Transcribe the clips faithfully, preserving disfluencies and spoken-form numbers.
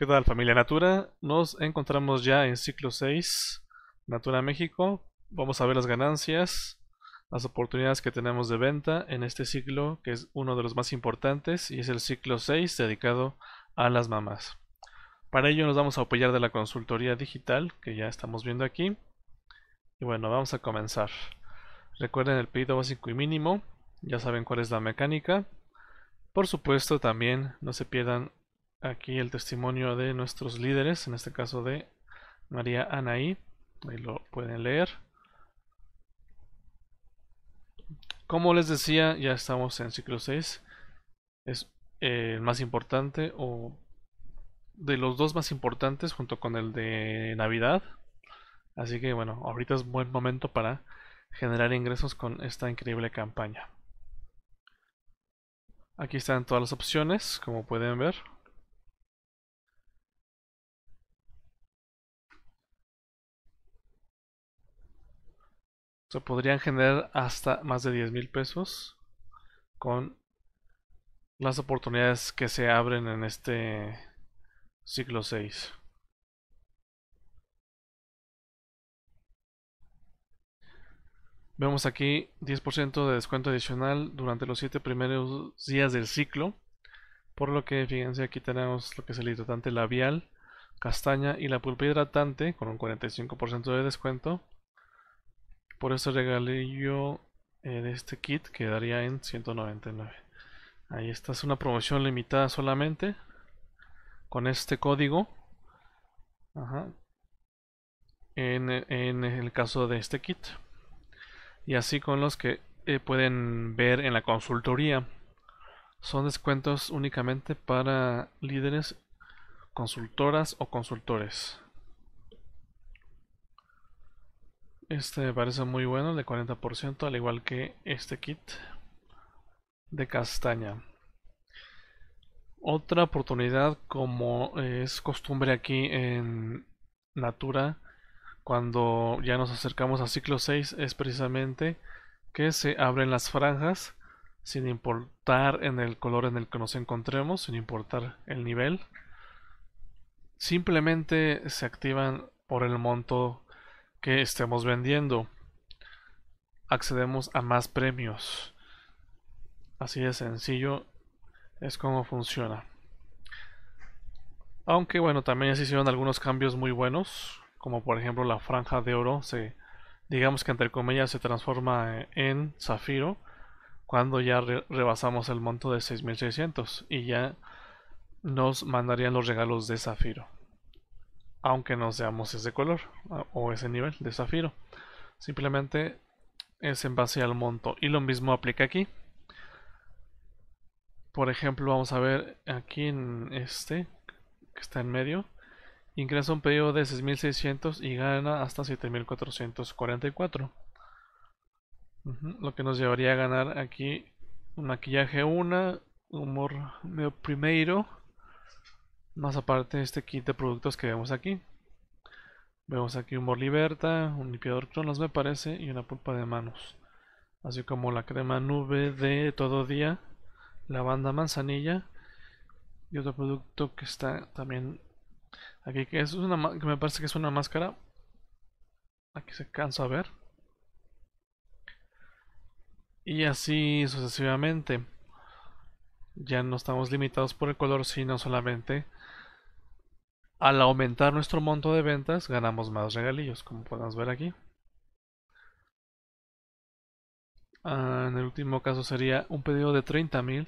¿Qué tal, familia Natura? Nos encontramos ya en ciclo seis, Natura México. Vamos a ver las ganancias, las oportunidades que tenemos de venta en este ciclo, que es uno de los más importantes, y es el ciclo seis dedicado a las mamás. Para ello nos vamos a apoyar de la consultoría digital, que ya estamos viendo aquí. Y bueno, vamos a comenzar. Recuerden el pedido básico y mínimo, ya saben cuál es la mecánica. Por supuesto, también no se pierdan aquí el testimonio de nuestros líderes, en este caso de María Anaí, ahí lo pueden leer. Como les decía, ya estamos en ciclo seis, es eh, el más importante, o de los dos más importantes, junto con el de Navidad. Así que bueno, ahorita es buen momento para generar ingresos con esta increíble campaña. Aquí están todas las opciones, como pueden ver. Se podrían generar hasta más de diez mil pesos con las oportunidades que se abren en este ciclo seis. Vemos aquí diez por ciento de descuento adicional durante los siete primeros días del ciclo. Por lo que fíjense, aquí tenemos lo que es el hidratante labial, castaña y la pulpa hidratante con un cuarenta y cinco por ciento de descuento. Por eso regalé yo en este kit, quedaría en ciento noventa y nueve. Ahí está, es una promoción limitada solamente con este código. Ajá. En, en el caso de este kit. Y así con los que eh, pueden ver en la consultoría. Son descuentos únicamente para líderes, consultoras o consultores. Este me parece muy bueno, el de cuarenta por ciento, al igual que este kit de castaña. Otra oportunidad, como es costumbre aquí en Natura, cuando ya nos acercamos a ciclo seis, es precisamente que se abren las franjas, sin importar en el color en el que nos encontremos, sin importar el nivel. Simplemente se activan por el monto que estemos vendiendo. Accedemos a más premios. Así de sencillo es como funciona. Aunque bueno, también se hicieron algunos cambios muy buenos, como por ejemplo la franja de oro se, digamos que entre comillas, se transforma en zafiro cuando ya re rebasamos el monto de seis mil seiscientos, y ya nos mandarían los regalos de zafiro, aunque no seamos ese color o ese nivel de zafiro. Simplemente es en base al monto, y lo mismo aplica aquí. Por ejemplo, vamos a ver aquí en este que está en medio, ingresa un pedido de seis mil seiscientos y gana hasta siete mil cuatrocientos cuarenta y cuatro, lo que nos llevaría a ganar aquí un maquillaje, una humor medio primero. Más aparte, este kit de productos que vemos aquí. Vemos aquí humor liberta, un limpiador Cronos me parece, y una pulpa de manos. Así como la crema nube de todo día, lavanda manzanilla, y otro producto que está también aquí, que es una, que me parece que es una máscara. Aquí se cansa a ver. Y así sucesivamente. Ya no estamos limitados por el color, sino solamente al aumentar nuestro monto de ventas ganamos más regalillos, como podemos ver aquí. Ah, en el último caso sería un pedido de treinta mil,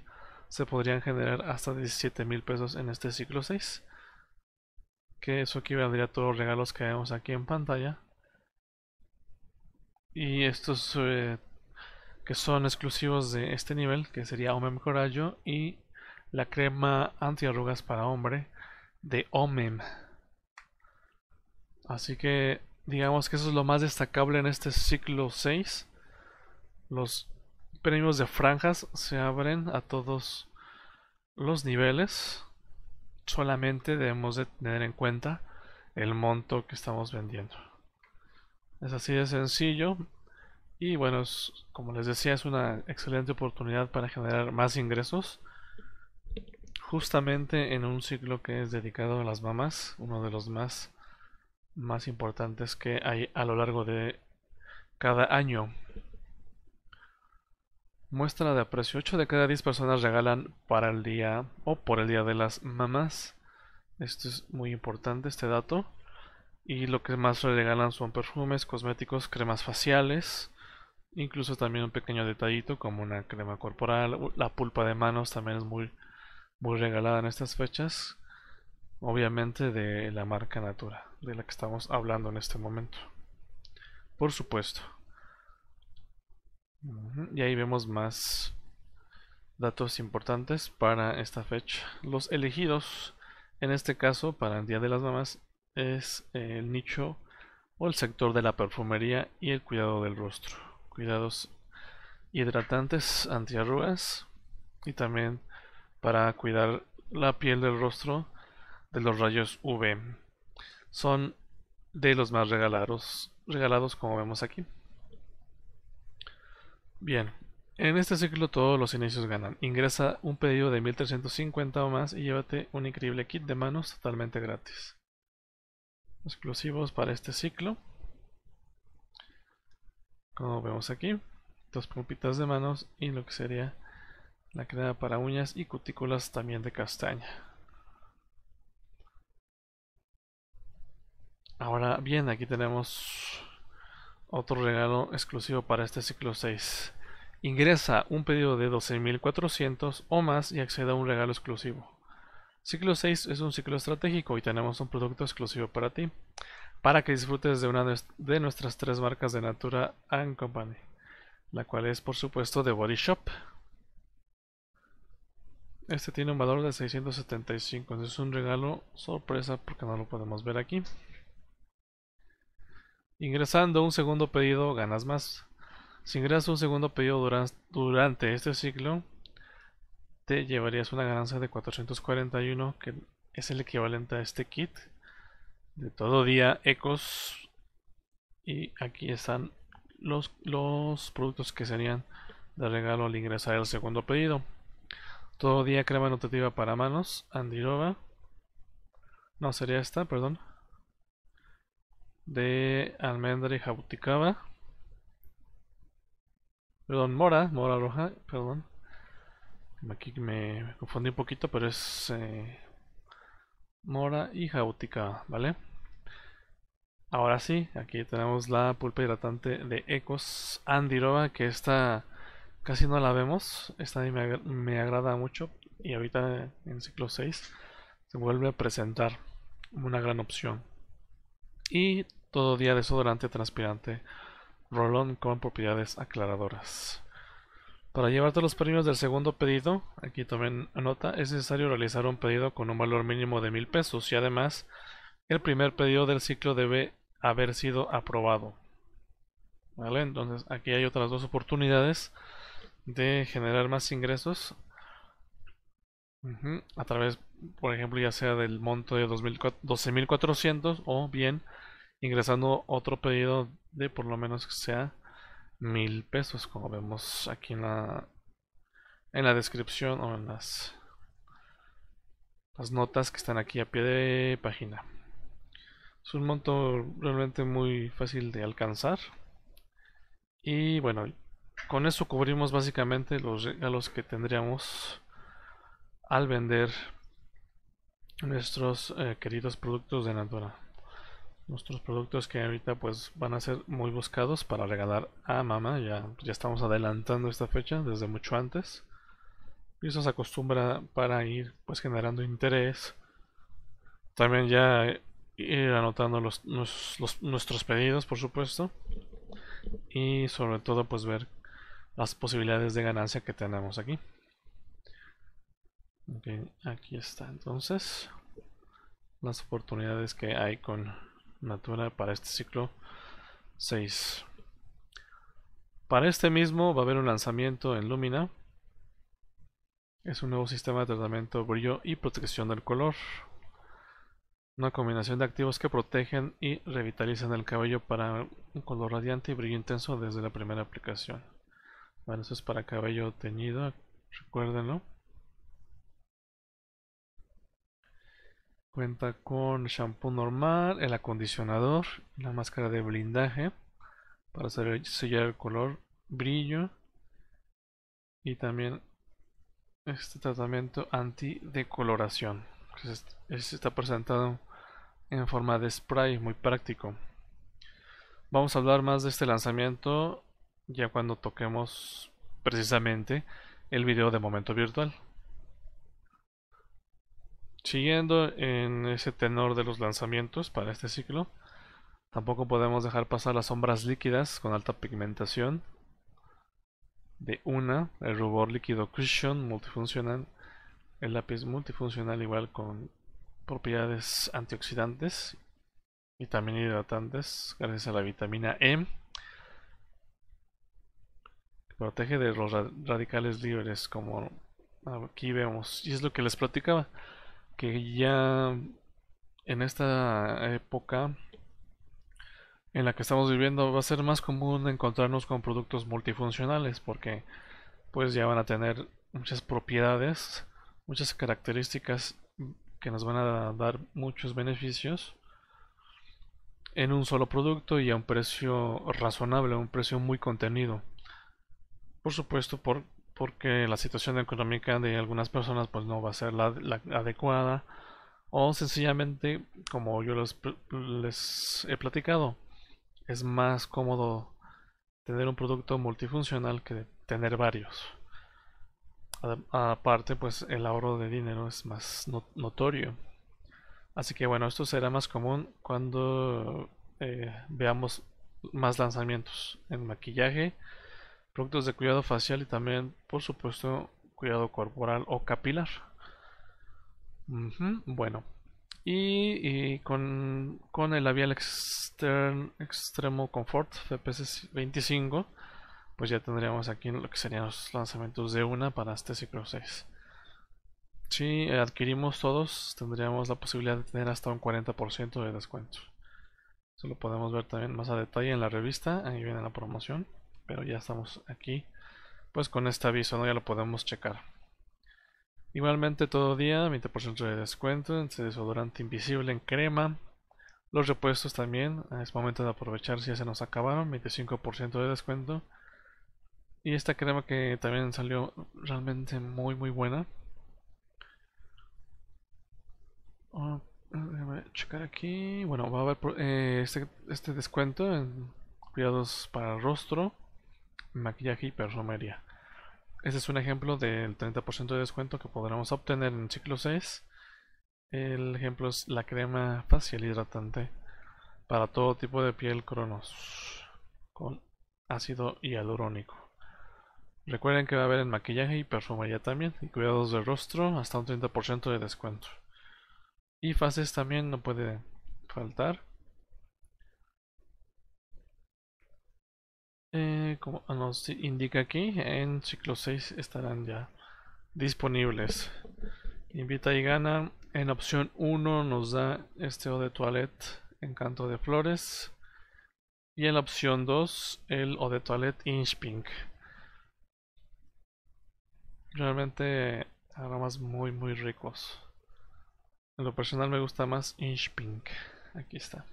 se podrían generar hasta diecisiete mil pesos en este ciclo seis, que eso equivaldría a todos los regalos que vemos aquí en pantalla. Y estos eh, que son exclusivos de este nivel, que sería Omem Corayo y la crema antiarrugas para hombre de Omem. Así que digamos que eso es lo más destacable en este ciclo seis. Los premios de franjas se abren a todos los niveles. Solamente debemos de tener en cuenta el monto que estamos vendiendo. Es así de sencillo. Y bueno, es, como les decía, es una excelente oportunidad para generar más ingresos, justamente en un ciclo que es dedicado a las mamás, uno de los más, más importantes que hay a lo largo de cada año. Muestra de aprecio. ocho de cada diez personas regalan para el día o por el día de las mamás. Esto es muy importante, este dato. Y lo que más regalan son perfumes, cosméticos, cremas faciales. Incluso también un pequeño detallito como una crema corporal. La pulpa de manos también es muy, muy regalada en estas fechas. Obviamente de la marca Natura, de la que estamos hablando en este momento. Por supuesto. Y ahí vemos más datos importantes para esta fecha. Los elegidos, en este caso para el Día de las Mamás, es el nicho o el sector de la perfumería y el cuidado del rostro. Cuidados hidratantes, antiarrugas, y también para cuidar la piel del rostro de los rayos U V. Son de los más regalados, regalados como vemos aquí. Bien, en este ciclo todos los inicios ganan. Ingresa un pedido de mil trescientos cincuenta o más y llévate un increíble kit de manos totalmente gratis. Exclusivos para este ciclo. Como vemos aquí, dos pompitas de manos y lo que sería la crema para uñas y cutículas también de castaña. Ahora bien, aquí tenemos otro regalo exclusivo para este ciclo seis. Ingresa un pedido de doce mil cuatrocientos o más y acceda a un regalo exclusivo. Ciclo seis es un ciclo estratégico y tenemos un producto exclusivo para ti, para que disfrutes de una de nuestras tres marcas de Natura and Company, la cual es por supuesto The Body Shop. Este tiene un valor de seiscientos setenta y cinco, entonces es un regalo sorpresa porque no lo podemos ver aquí. Ingresando un segundo pedido ganas más. Si ingresas un segundo pedido durante, durante este ciclo, te llevarías una ganancia de cuatrocientos cuarenta y uno, que es el equivalente a este kit de todo día Echos. Y aquí están los, los productos que serían de regalo al ingresar el segundo pedido. Todo día crema nutritiva para manos, Andiroba. No, sería esta, perdón. De almendra y jabuticaba, perdón, mora, mora roja, perdón, aquí me, me confundí un poquito, pero es eh, mora y jabuticaba, ¿vale? Ahora sí, aquí tenemos la pulpa hidratante de Echos Andiroba, que esta casi no la vemos, esta a mí me, agra me agrada mucho y ahorita en ciclo seis se vuelve a presentar una gran opción. Y todo día desodorante transpirante rolón con propiedades aclaradoras. Para llevarte los premios del segundo pedido, aquí tomen nota, es necesario realizar un pedido con un valor mínimo de mil pesos y además el primer pedido del ciclo debe haber sido aprobado. ¿Vale? Entonces aquí hay otras dos oportunidades de generar más ingresos. Uh-huh. A través, por ejemplo, ya sea del monto de doce mil cuatrocientos o bien ingresando otro pedido de por lo menos que sea mil pesos, como vemos aquí en la en la descripción o en las las notas que están aquí a pie de página. Es un monto realmente muy fácil de alcanzar y bueno, con eso cubrimos básicamente los regalos que tendríamos al vender nuestros eh, queridos productos de Natura, nuestros productos que ahorita pues van a ser muy buscados para regalar a mamá. Ya, ya estamos adelantando esta fecha desde mucho antes y eso se acostumbra para ir pues generando interés. También ya ir anotando los, los, los, nuestros pedidos, por supuesto, y sobre todo pues ver las posibilidades de ganancia que tenemos aquí. Okay, aquí está entonces las oportunidades que hay con Natura para este ciclo seis. Para este mismo va a haber un lanzamiento en Lumina. Es un nuevo sistema de tratamiento, brillo y protección del color. Una combinación de activos que protegen y revitalizan el cabello para un color radiante y brillo intenso desde la primera aplicación. Bueno, eso es para cabello teñido, recuérdenlo. Cuenta con shampoo normal, el acondicionador, la máscara de blindaje para sellar el color, brillo y también este tratamiento antidecoloración. Este está presentado en forma de spray, muy práctico. Vamos a hablar más de este lanzamiento ya cuando toquemos precisamente el video de momento virtual. Siguiendo en ese tenor de los lanzamientos para este ciclo, tampoco podemos dejar pasar las sombras líquidas con alta pigmentación de una, el rubor líquido cushion multifuncional, el lápiz multifuncional igual con propiedades antioxidantes y también hidratantes gracias a la vitamina E, que protege de los radicales libres, como aquí vemos, y es lo que les platicaba, que ya en esta época en la que estamos viviendo va a ser más común encontrarnos con productos multifuncionales, porque pues ya van a tener muchas propiedades, muchas características que nos van a dar muchos beneficios en un solo producto y a un precio razonable, a un precio muy contenido. Por supuesto, por porque la situación económica de algunas personas pues no va a ser la, la adecuada, o sencillamente, como yo les, les he platicado, es más cómodo tener un producto multifuncional que tener varios. Aparte, pues el ahorro de dinero es más notorio. Así que bueno, esto será más común cuando eh, veamos más lanzamientos en maquillaje, productos de cuidado facial y también, por supuesto, cuidado corporal o capilar. Uh-huh. Bueno, y, y con, con el labial extern, extremo confort F P S veinticinco, pues ya tendríamos aquí lo que serían los lanzamientos de una para este ciclo seis. Si adquirimos todos, tendríamos la posibilidad de tener hasta un cuarenta por ciento de descuento. Eso lo podemos ver también más a detalle en la revista, ahí viene la promoción. Pero ya estamos aquí pues con este aviso, ¿no? Ya lo podemos checar. Igualmente todo día veinte por ciento de descuento en este desodorante invisible en crema. Los repuestos también, es momento de aprovechar si ya se nos acabaron, veinticinco por ciento de descuento. Y esta crema que también salió realmente muy muy buena. Oh, déjame checar aquí. Bueno, va a haber eh, este, este descuento en cuidados para rostro, maquillaje y perfumería. Este es un ejemplo del treinta por ciento de descuento que podremos obtener en ciclo seis. El ejemplo es la crema facial hidratante para todo tipo de piel Cronos con ácido hialurónico. Recuerden que va a haber en maquillaje y perfumería también, y cuidados de rostro hasta un treinta por ciento de descuento. Y fases también no puede faltar. Eh, como nos indica aquí, en ciclo seis estarán ya disponibles. Invita y gana. En opción uno nos da este eau de toilette encanto de flores, y en la opción dos el eau de toilette inch pink. Realmente aromas muy muy ricos. En lo personal me gusta más inch pink. Aquí está.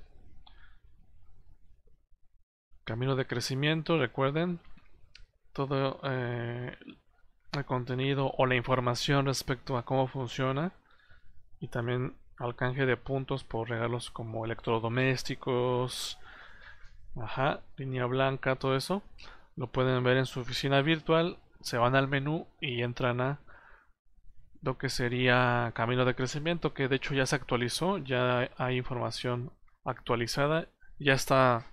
Camino de crecimiento, recuerden, todo eh, el contenido o la información respecto a cómo funciona y también al canje de puntos por regalos como electrodomésticos, ajá, línea blanca, todo eso lo pueden ver en su oficina virtual. Se van al menú y entran a lo que sería camino de crecimiento, que de hecho ya se actualizó, ya hay información actualizada, ya está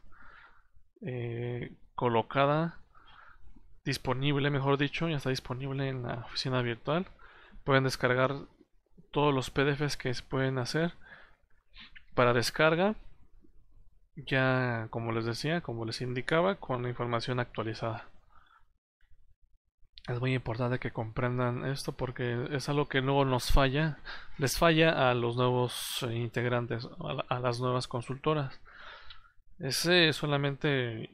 Eh, colocada, disponible, mejor dicho, ya está disponible en la oficina virtual. Pueden descargar todos los P D Fs que pueden hacer para descarga, ya como les decía, como les indicaba, con la información actualizada. Es muy importante que comprendan esto porque es algo que luego nos falla, les falla a los nuevos integrantes, a, la, a las nuevas consultoras. Ese solamente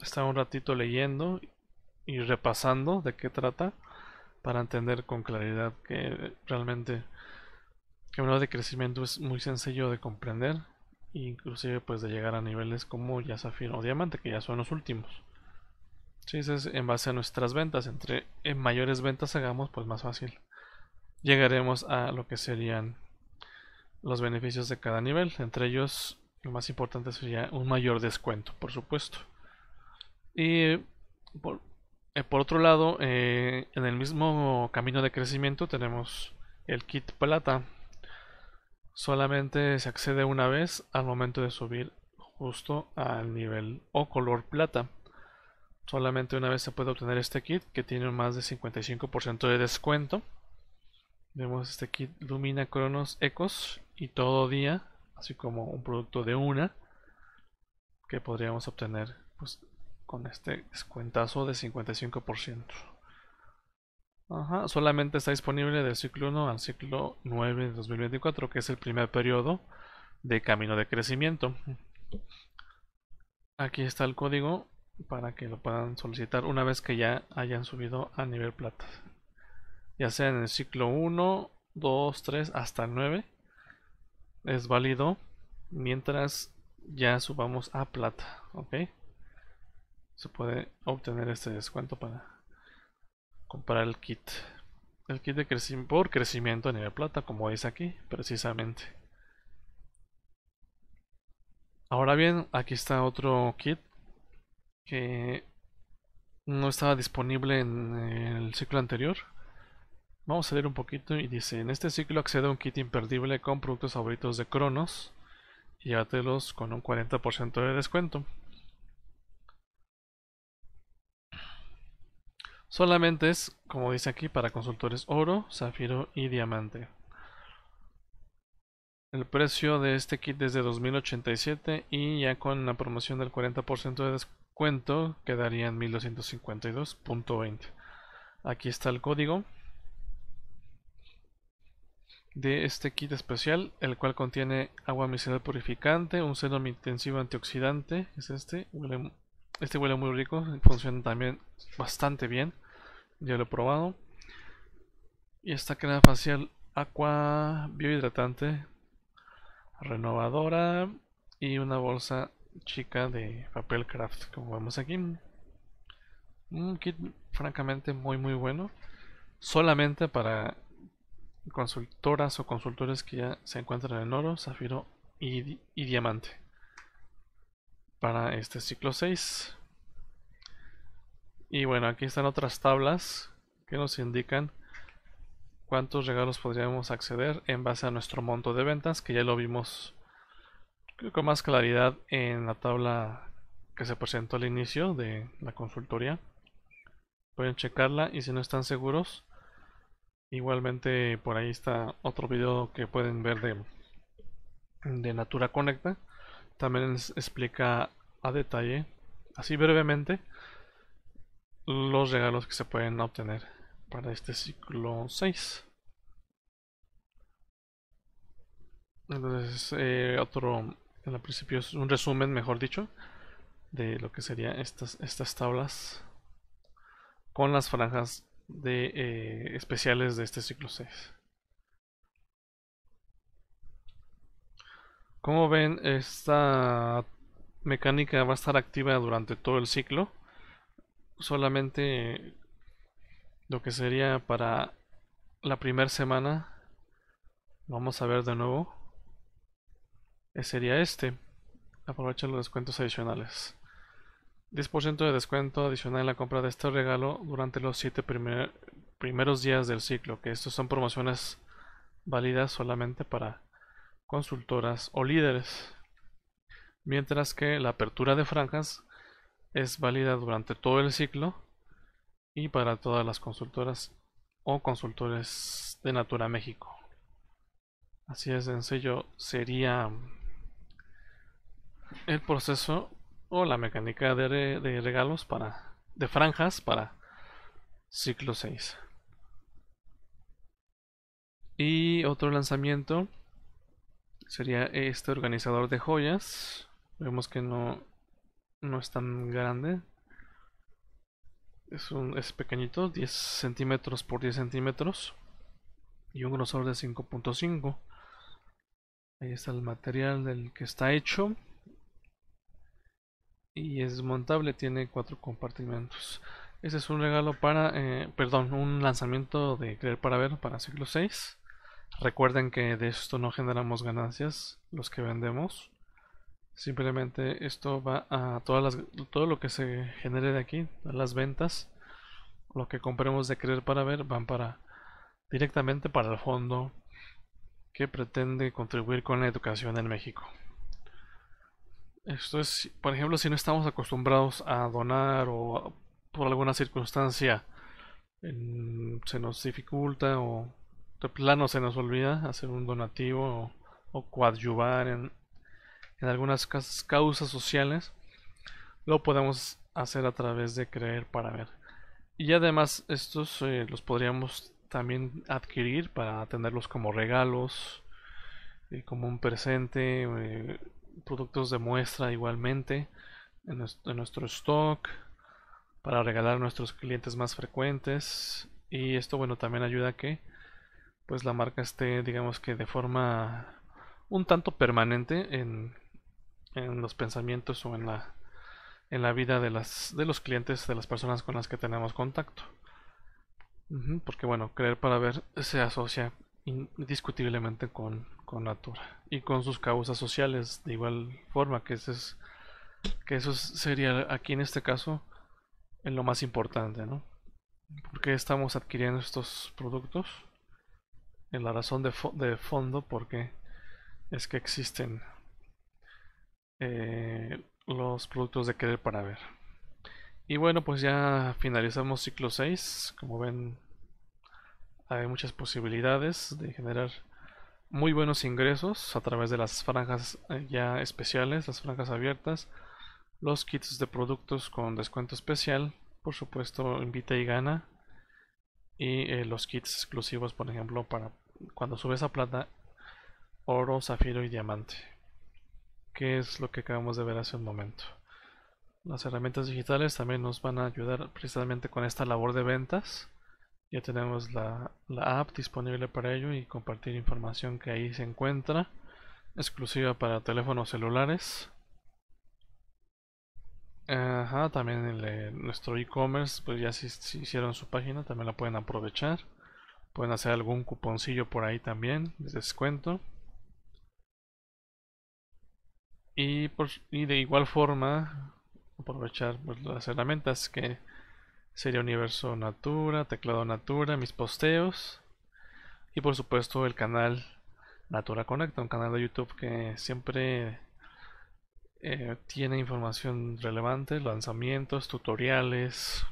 está un ratito leyendo y repasando de qué trata para entender con claridad que realmente que hablar de crecimiento es muy sencillo de comprender, inclusive pues de llegar a niveles como ya zafiro o diamante, que ya son los últimos. Sí, eso es en base a nuestras ventas. Entre en mayores ventas hagamos, pues más fácil llegaremos a lo que serían los beneficios de cada nivel. Entre ellos, lo más importante sería un mayor descuento, por supuesto. Y por, eh, por otro lado, eh, en el mismo camino de crecimiento tenemos el kit plata. Solamente se accede una vez al momento de subir justo al nivel o color plata. Solamente una vez se puede obtener este kit, que tiene más de cincuenta y cinco por ciento de descuento. Vemos este kit Lumina, Cronos, Echos y Todo Día, así como un producto de una que podríamos obtener pues con este descuentazo de cincuenta y cinco por ciento. Ajá, solamente está disponible del ciclo uno al ciclo nueve de dos mil veinticuatro, que es el primer periodo de camino de crecimiento. Aquí está el código para que lo puedan solicitar una vez que ya hayan subido a nivel plata, ya sea en el ciclo uno, dos, tres hasta el nueve. Es válido mientras ya subamos a plata, ok. Se puede obtener este descuento para comprar el kit el kit de crecimiento por crecimiento a nivel plata, como dice aquí precisamente. Ahora bien, aquí está otro kit que no estaba disponible en el ciclo anterior. Vamos a leer un poquito y dice: en este ciclo accede a un kit imperdible con productos favoritos de Cronos y llévatelos con un cuarenta por ciento de descuento. Solamente es, como dice aquí, para consultores oro, zafiro y diamante. El precio de este kit es de dos mil ochenta y siete y ya con la promoción del cuarenta por ciento de descuento quedaría en mil doscientos cincuenta y dos punto veinte. Aquí está el código de este kit especial, el cual contiene agua micelar purificante, un serum intensivo antioxidante, es este, huele, este huele muy rico, funciona también bastante bien, ya lo he probado, y esta crema facial aqua biohidratante renovadora y una bolsa chica de papel craft, como vemos aquí. Un kit francamente muy muy bueno, solamente para consultoras o consultores que ya se encuentran en oro, zafiro y, di y diamante para este ciclo seis. Y bueno, aquí están otras tablas que nos indican cuántos regalos podríamos acceder en base a nuestro monto de ventas, que ya lo vimos creo, con más claridad en la tabla que se presentó al inicio de la consultoría. Pueden checarla, y si no están seguros, igualmente por ahí está otro video que pueden ver de, de Natura Conecta. También les explica a detalle, así brevemente, los regalos que se pueden obtener para este ciclo seis. Entonces, eh, otro, en el principio es un resumen, mejor dicho, de lo que serían estas, estas tablas con las franjas de eh, especiales de este ciclo seis. Como ven, esta mecánica va a estar activa durante todo el ciclo. Solamente lo que sería para la primera semana, vamos a ver de nuevo, sería este: aprovecha los descuentos adicionales. diez por ciento de descuento adicional en la compra de este regalo durante los siete primer, primeros días del ciclo, que estos son promociones válidas solamente para consultoras o líderes, mientras que la apertura de franjas es válida durante todo el ciclo y para todas las consultoras o consultores de Natura México. Así de sencillo sería el proceso o la mecánica de, de regalos para de franjas para ciclo seis. Y otro lanzamiento sería este organizador de joyas. Vemos que no, no es tan grande, es, un, es pequeñito, diez centímetros por diez centímetros y un grosor de cinco punto cinco. Ahí está el material del que está hecho. Y es desmontable, tiene cuatro compartimentos. Este es un regalo para, eh, perdón, un lanzamiento de Creer Para Ver para ciclo seis. Recuerden que de esto no generamos ganancias los que vendemos. Simplemente esto va a todas las, todo lo que se genere de aquí, a las ventas. Lo que compremos de Creer Para Ver van para directamente para el fondo que pretende contribuir con la educación en México. Esto es, por ejemplo, si no estamos acostumbrados a donar o por alguna circunstancia en, se nos dificulta o de plano se nos olvida hacer un donativo o, o coadyuvar en, en algunas causas sociales, lo podemos hacer a través de Creer Para Ver. Y además estos eh, los podríamos también adquirir para tenerlos como regalos, eh, como un presente, eh, productos de muestra igualmente en, en nuestro stock para regalar a nuestros clientes más frecuentes. Y esto, bueno, también ayuda a que pues la marca esté, digamos que de forma un tanto permanente en, en los pensamientos o en la en la vida de las de los clientes, de las personas con las que tenemos contacto. Porque bueno, Creer Para Ver se asocia indiscutiblemente con, con Natura y con sus causas sociales de igual forma, que eso, es, que eso sería aquí en este caso en lo más importante, ¿no? Porque estamos adquiriendo estos productos, en la razón de, fo de fondo porque es que existen eh, los productos de Creer Para Ver. Y bueno, pues ya finalizamos ciclo seis. Como ven, hay muchas posibilidades de generar muy buenos ingresos a través de las franjas ya especiales, las franjas abiertas, los kits de productos con descuento especial, por supuesto invita y gana, y eh, los kits exclusivos, por ejemplo, para cuando subes a plata, oro, zafiro y diamante, que es lo que acabamos de ver hace un momento. Las herramientas digitales también nos van a ayudar precisamente con esta labor de ventas. Ya tenemos la, la app disponible para ello y compartir información que ahí se encuentra, exclusiva para teléfonos celulares. Ajá, también el, eh, nuestro e-commerce, pues ya si, si hicieron su página también la pueden aprovechar. Pueden hacer algún cuponcillo por ahí también de descuento. Y, por, y de igual forma aprovechar pues las herramientas que sería Universo Natura, Teclado Natura, mis posteos y por supuesto el canal Natura Conecta, un canal de YouTube que siempre eh, tiene información relevante, lanzamientos, tutoriales,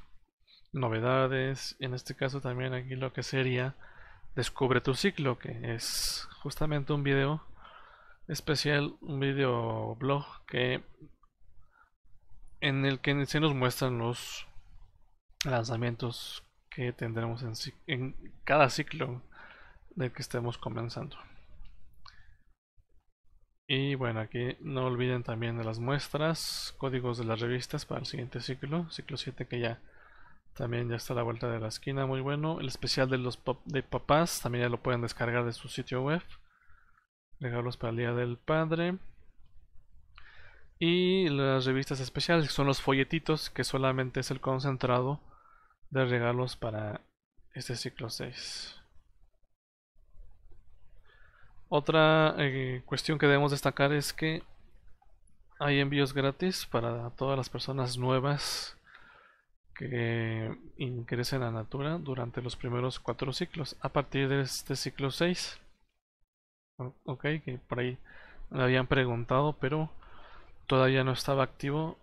novedades. En este caso también aquí lo que sería Descubre tu ciclo, que es justamente un video especial, un video blog que en el que se nos muestran los lanzamientos que tendremos en, en cada ciclo del que estemos comenzando. Y bueno, aquí no olviden también de las muestras, códigos de las revistas para el siguiente ciclo, ciclo siete, que ya también ya está a la vuelta de la esquina. Muy bueno, el especial de los pap de papás también ya lo pueden descargar de su sitio web, regalos para el día del padre. Y las revistas especiales son los folletitos, que solamente es el concentrado de regalos para este ciclo seis. Otra eh, cuestión que debemos destacar es que hay envíos gratis para todas las personas nuevas que ingresen a Natura durante los primeros cuatro ciclos, a partir de este ciclo seis. Ok, que por ahí me habían preguntado, pero todavía no estaba activo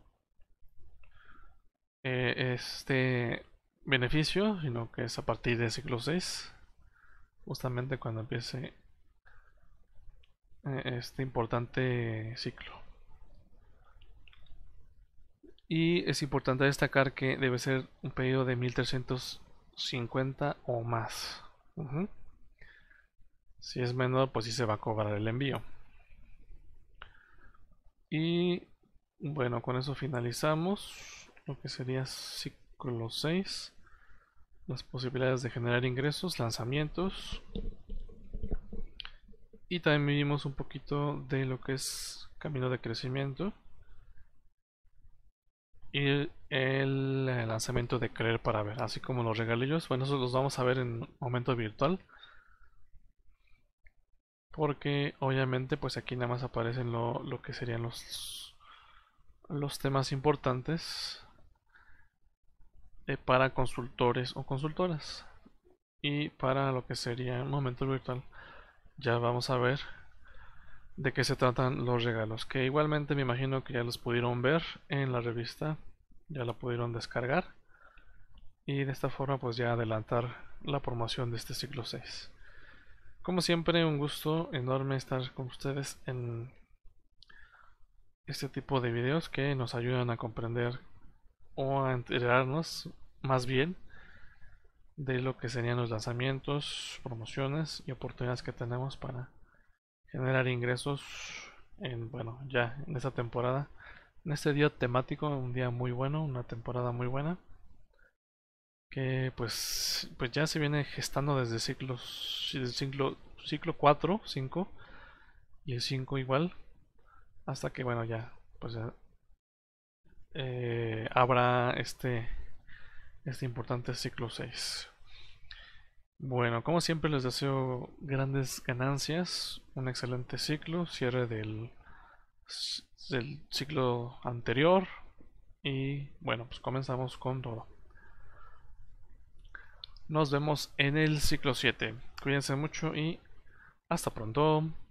eh, este beneficio, sino que es a partir de ciclo seis, justamente cuando empiece eh, este importante ciclo. Y es importante destacar que debe ser un pedido de mil trescientos cincuenta o más. Uh-huh. Si es menor, pues sí se va a cobrar el envío. Y bueno, con eso finalizamos lo que sería ciclo seis, las posibilidades de generar ingresos, lanzamientos Y también vimos un poquito de lo que es camino de crecimiento y el lanzamiento de Creer para Ver, así como los regalillos. Bueno, eso los vamos a ver en momento virtual, porque obviamente pues aquí nada más aparecen lo, lo que serían los, los temas importantes eh, para consultores o consultoras. Y para lo que sería un momento virtual ya vamos a ver de qué se tratan los regalos, que igualmente me imagino que ya los pudieron ver en la revista, ya la pudieron descargar, y de esta forma pues ya adelantar la promoción de este ciclo seis. Como siempre, un gusto enorme estar con ustedes en este tipo de videos que nos ayudan a comprender o a enterarnos más bien de lo que serían los lanzamientos, promociones y oportunidades que tenemos para generar ingresos en, bueno, ya en esta temporada, en este día temático, un día muy bueno, una temporada muy buena, que pues pues ya se viene gestando desde ciclos, desde ciclo, ciclo cuatro, cinco y el cinco igual, hasta que bueno ya pues ya, eh, habrá este este importante ciclo seis. Bueno, como siempre les deseo grandes ganancias, un excelente ciclo, cierre del, del ciclo anterior, y bueno, pues comenzamos con todo. Nos vemos en el ciclo siete. Cuídense mucho y hasta pronto.